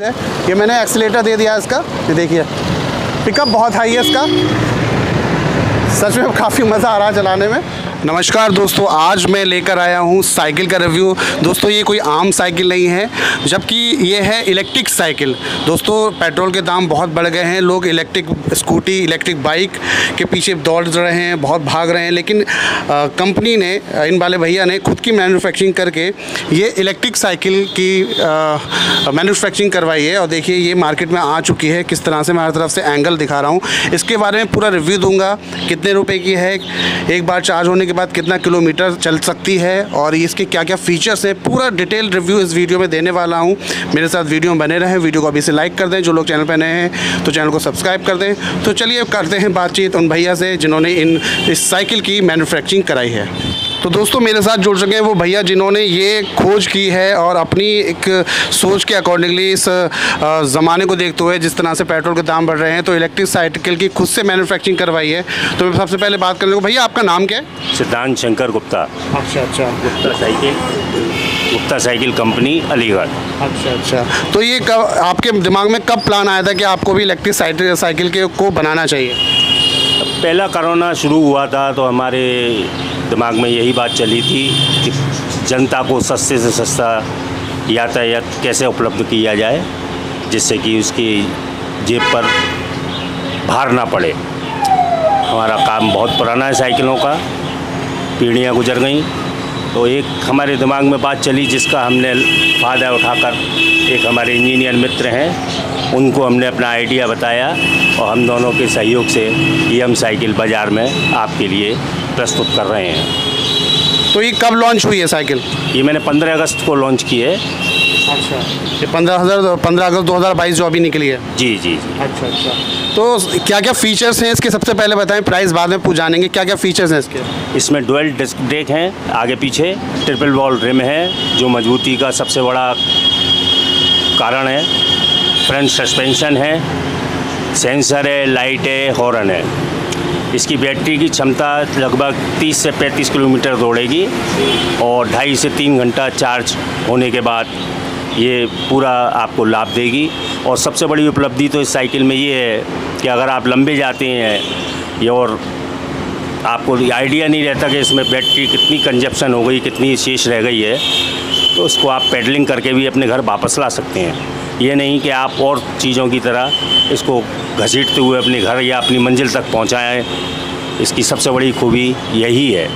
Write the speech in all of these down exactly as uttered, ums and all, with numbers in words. ये मैंने एक्सीलेटर दे दिया इसका, ये देखिए पिकअप बहुत हाई है इसका, सच में काफ़ी मज़ा आ रहा है चलाने में। नमस्कार दोस्तों, आज मैं लेकर आया हूँ साइकिल का रिव्यू। दोस्तों ये कोई आम साइकिल नहीं है, जबकि ये है इलेक्ट्रिक साइकिल। दोस्तों पेट्रोल के दाम बहुत बढ़ गए हैं, लोग इलेक्ट्रिक स्कूटी इलेक्ट्रिक बाइक के पीछे दौड़ रहे हैं, बहुत भाग रहे हैं, लेकिन कंपनी ने, इन वाले भैया ने खुद की मैन्युफैक्चरिंग करके ये इलेक्ट्रिक साइकिल की मैन्युफैक्चरिंग करवाई है। और देखिए ये मार्केट में आ चुकी है, किस तरह से मैं हर तरफ से एंगल दिखा रहा हूँ। इसके बारे में पूरा रिव्यू दूँगा, कितने रुपये की है, एक बार चार्ज होने के बाद कितना किलोमीटर चल सकती है और इसके क्या क्या फीचर्स हैं, पूरा डिटेल रिव्यू इस वीडियो में देने वाला हूं। मेरे साथ वीडियो में बने रहें, वीडियो को अभी से लाइक कर दें, जो लोग चैनल पर नए हैं तो चैनल को सब्सक्राइब कर दें। तो चलिए करते हैं बातचीत उन भैया से जिन्होंने इन इस साइकिल की मैन्युफैक्चरिंग कराई है। तो दोस्तों मेरे साथ जुड़ चुके हैं वो भैया जिन्होंने ये खोज की है और अपनी एक सोच के अकॉर्डिंगली इस ज़माने को देखते हुए, जिस तरह से पेट्रोल के दाम बढ़ रहे हैं, तो इलेक्ट्रिक साइकिल की खुद से मैन्युफैक्चरिंग करवाई है। तो मैं सबसे पहले बात कर लूँगा, भैया आपका नाम क्या है? सिद्धांत शंकर गुप्ता। अच्छा अच्छा, Gupta cycle, Gupta cycle company, Aligarh. अच्छा अच्छा, तो ये कब आपके दिमाग में कब प्लान आया था कि आपको भी इलेक्ट्रिक साइकिल के को बनाना चाहिए? पहला कोरोना शुरू हुआ था तो हमारे दिमाग में यही बात चली थी कि जनता को सस्ते से सस्ता यातायात कैसे उपलब्ध किया जाए जिससे कि उसकी जेब पर भार ना पड़े। हमारा काम बहुत पुराना है, साइकिलों का पीढ़ियां गुजर गई, तो एक हमारे दिमाग में बात चली जिसका हमने फायदा उठाकर एक हमारे इंजीनियर मित्र हैं उनको हमने अपना आइडिया बताया और हम दोनों के सहयोग से ईएम साइकिल बाज़ार में आपके लिए प्रस्तुत कर रहे हैं। तो ये कब लॉन्च हुई है साइकिल? ये मैंने पंद्रह अगस्त को लॉन्च की है। अच्छा, ये पंद्रह अगस्त दो हज़ार बाईस जो अभी निकली है। जी जी, अच्छा अच्छा। तो क्या क्या फ़ीचर्स हैं इसके सबसे पहले बताएं, प्राइस बाद में जानेंगे। क्या क्या फ़ीचर्स हैं इसके? इसमें डुअल डिस्क ब्रेक हैं आगे पीछे, ट्रिपल वॉल रिम है जो मजबूती का सबसे बड़ा कारण है, फ्रंट सस्पेंशन है, सेंसर है, लाइट है, हॉर्न है। इसकी बैटरी की क्षमता लगभग तीस से पैंतीस किलोमीटर दौड़ेगी और ढाई से तीन घंटा चार्ज होने के बाद ये पूरा आपको लाभ देगी। और सबसे बड़ी उपलब्धि तो इस साइकिल में ये है कि अगर आप लंबे जाते हैं और आपको आइडिया नहीं रहता कि इसमें बैटरी कितनी कंजप्शन हो गई, कितनी शेष रह गई है, तो उसको आप पेडलिंग करके भी अपने घर वापस ला सकते हैं। ये नहीं कि आप और चीज़ों की तरह इसको घसीटते हुए अपने घर या अपनी मंजिल तक पहुंचाएं। इसकी सबसे बड़ी खूबी यही है।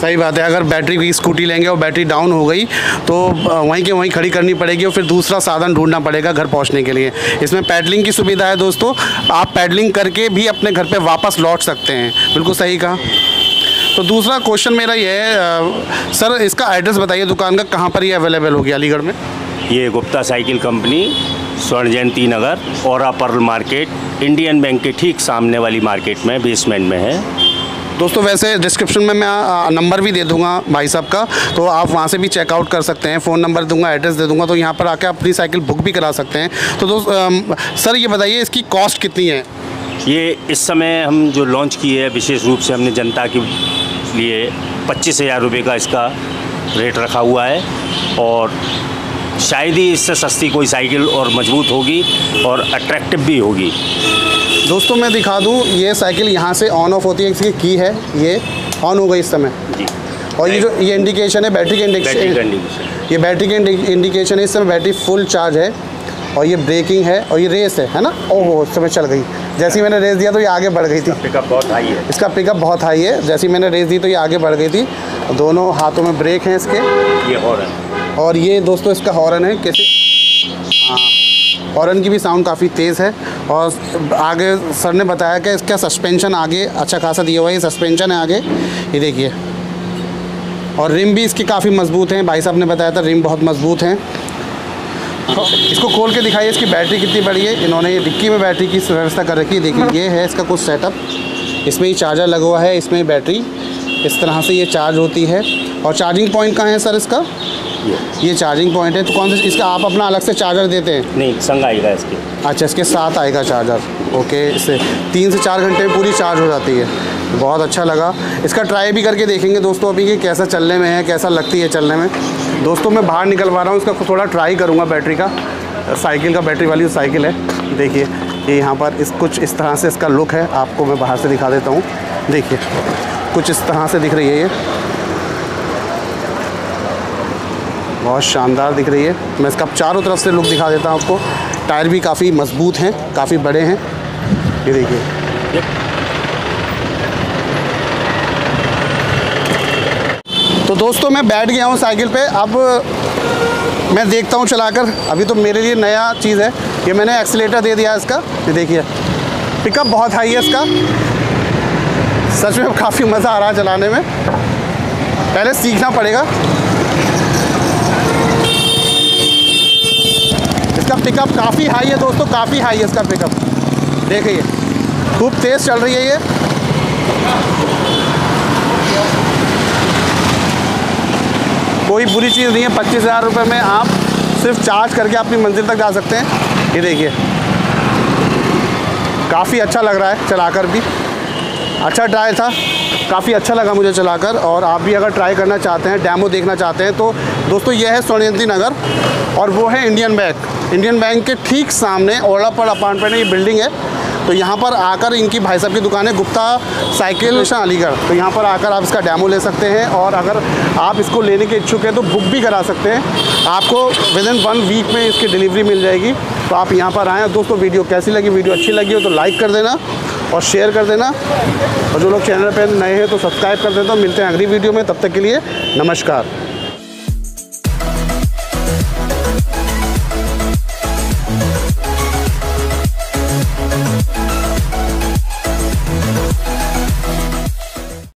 सही बात है, अगर बैटरी की स्कूटी लेंगे और बैटरी डाउन हो गई तो वहीं के वहीं खड़ी करनी पड़ेगी और फिर दूसरा साधन ढूंढना पड़ेगा घर पहुंचने के लिए। इसमें पैडलिंग की सुविधा है दोस्तों, आप पैडलिंग करके भी अपने घर पर वापस लौट सकते हैं। बिल्कुल सही कहा। तो दूसरा क्वेश्चन मेरा ये है सर, इसका एड्रेस बताइए दुकान का, कहाँ पर ये अवेलेबल होगी अलीगढ़ में? ये गुप्ता साइकिल कंपनी, स्वर्ण Jayanti Nagar, Aura Pearl market, Indian bank के ठीक सामने वाली मार्केट में, बेसमेंट में है। दोस्तों वैसे डिस्क्रिप्शन में मैं नंबर भी दे दूंगा भाई साहब का, तो आप वहां से भी चेकआउट कर सकते हैं, फ़ोन नंबर दूंगा, एड्रेस दे दूंगा, तो यहां पर आके अपनी साइकिल बुक भी करा सकते हैं। तो दोस्त सर ये बताइए इसकी कॉस्ट कितनी है? ये इस समय हम जो लॉन्च की है विशेष रूप से हमने जनता के लिए पच्चीस हज़ार रुपये का इसका रेट रखा हुआ है और शायद ही इससे सस्ती कोई साइकिल और मजबूत होगी और अट्रैक्टिव भी होगी। दोस्तों मैं दिखा दूं, ये साइकिल यहाँ से ऑन ऑफ होती है, इसकी की है ये ऑन हो गई इस समय जी। और ये जो ये इंडिकेशन है बैटरी के इंडिकेशन, ये बैटरी के इंडिकेशन है, इस समय बैटरी फुल चार्ज है। और ये ब्रेकिंग है और ये रेस है है ना। ओहो उस समय चल गई, जैसे ही मैंने रेस दिया तो ये आगे बढ़ गई थी। पिकअप बहुत हाई है, इसका पिकअप बहुत हाई है, जैसे ही मैंने रेस दी तो ये आगे बढ़ गई थी। दोनों हाथों में ब्रेक हैं इसके, ये हॉर्न और ये दोस्तों इसका हॉर्न है, कैसे हॉर्न की भी साउंड काफ़ी तेज़ है। और आगे सर ने बताया कि इसका सस्पेंशन आगे अच्छा खासा दिया हुआ है, ये सस्पेंशन है आगे, ये देखिए। और रिम भी इसकी काफ़ी मजबूत हैं, भाई साहब ने बताया था रिम बहुत मजबूत हैं। इसको खोल के दिखाइए इसकी बैटरी कितनी बड़ी है, इन्होंने ये डिक्की में बैटरी की व्यवस्था कर रखी है। देखिए ये है इसका कुछ सेटअप, इसमें ही चार्जर लगा हुआ है, इसमें बैटरी इस तरह से ये चार्ज होती है। और चार्जिंग पॉइंट कहाँ है सर इसका? ये चार्जिंग पॉइंट है। तो कौन सा इसका आप अपना अलग से चार्जर देते हैं? नहीं, संग आएगा इसके। अच्छा, इसके साथ आएगा चार्जर, ओके। इससे तीन से चार घंटे में पूरी चार्ज हो जाती है, बहुत अच्छा लगा। इसका ट्राई भी करके देखेंगे दोस्तों अभी कि कैसा चलने में है, कैसा लगती है चलने में। दोस्तों मैं बाहर निकलवा रहा हूँ, इसका थोड़ा ट्राई करूँगा बैटरी का, साइकिल का बैटरी वाली साइकिल है। देखिए ये यहाँ पर इस कुछ इस तरह से इसका लुक है, आपको मैं बाहर से दिखा देता हूँ। देखिए कुछ इस तरह से दिख रही है, ये बहुत शानदार दिख रही है। मैं इसका चारों तरफ से लुक दिखा देता हूँ आपको। टायर भी काफ़ी मजबूत हैं, काफ़ी बड़े हैं, ये देखिए। तो दोस्तों मैं बैठ गया हूँ साइकिल पे, अब मैं देखता हूँ चलाकर। अभी तो मेरे लिए नया चीज़ है ये, मैंने एक्सीलेटर दे दिया इसका, ये देखिए। पिकअप बहुत हाई है इसका, सच में काफ़ी मज़ा आ रहा है चलाने में, पहले सीखना पड़ेगा। इसका पिकअप काफ़ी हाई है दोस्तों, काफ़ी हाई है इसका पिकअप, देखिए खूब तेज़ चल रही है ये। कोई बुरी चीज़ नहीं है, पच्चीस हज़ार रुपये में आप सिर्फ चार्ज करके अपनी मंजिल तक जा सकते हैं। ये देखिए काफ़ी अच्छा लग रहा है चलाकर भी, अच्छा ट्राई था, काफ़ी अच्छा लगा मुझे चलाकर। और आप भी अगर ट्राई करना चाहते हैं, डेमो देखना चाहते हैं, तो दोस्तों यह है स्वर्ण जयंती नगर और वो है इंडियन बैंक। इंडियन बैंक के ठीक सामने ओरा पर्ल अपार्टमेंट ये बिल्डिंग है, तो यहाँ पर आकर इनकी भाई साहब की दुकान है गुप्ता साइकिल अलीगढ़, तो यहाँ पर आकर आप इसका डेमो ले सकते हैं। और अगर आप इसको लेने के इच्छुक हैं तो बुक भी करा सकते हैं, आपको विद इन वन वीक में इसकी डिलीवरी मिल जाएगी। तो आप यहाँ पर आएँ। दोस्तों वीडियो कैसी लगी, वीडियो अच्छी लगी हो तो लाइक कर देना और शेयर कर देना, और जो लोग चैनल पर नए हैं तो सब्सक्राइब कर देना। मिलते हैं अगली वीडियो में, तब तक के लिए नमस्कार।